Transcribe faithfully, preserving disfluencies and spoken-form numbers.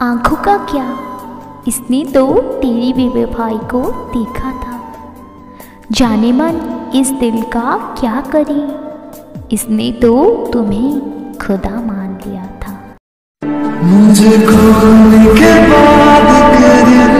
आंखों का क्या, इसने तो तेरी बेवफाई को देखा था। जाने मन इस दिल का क्या करे, इसने तो तुम्हें खुदा मान लिया था। मुझे खोने के बाद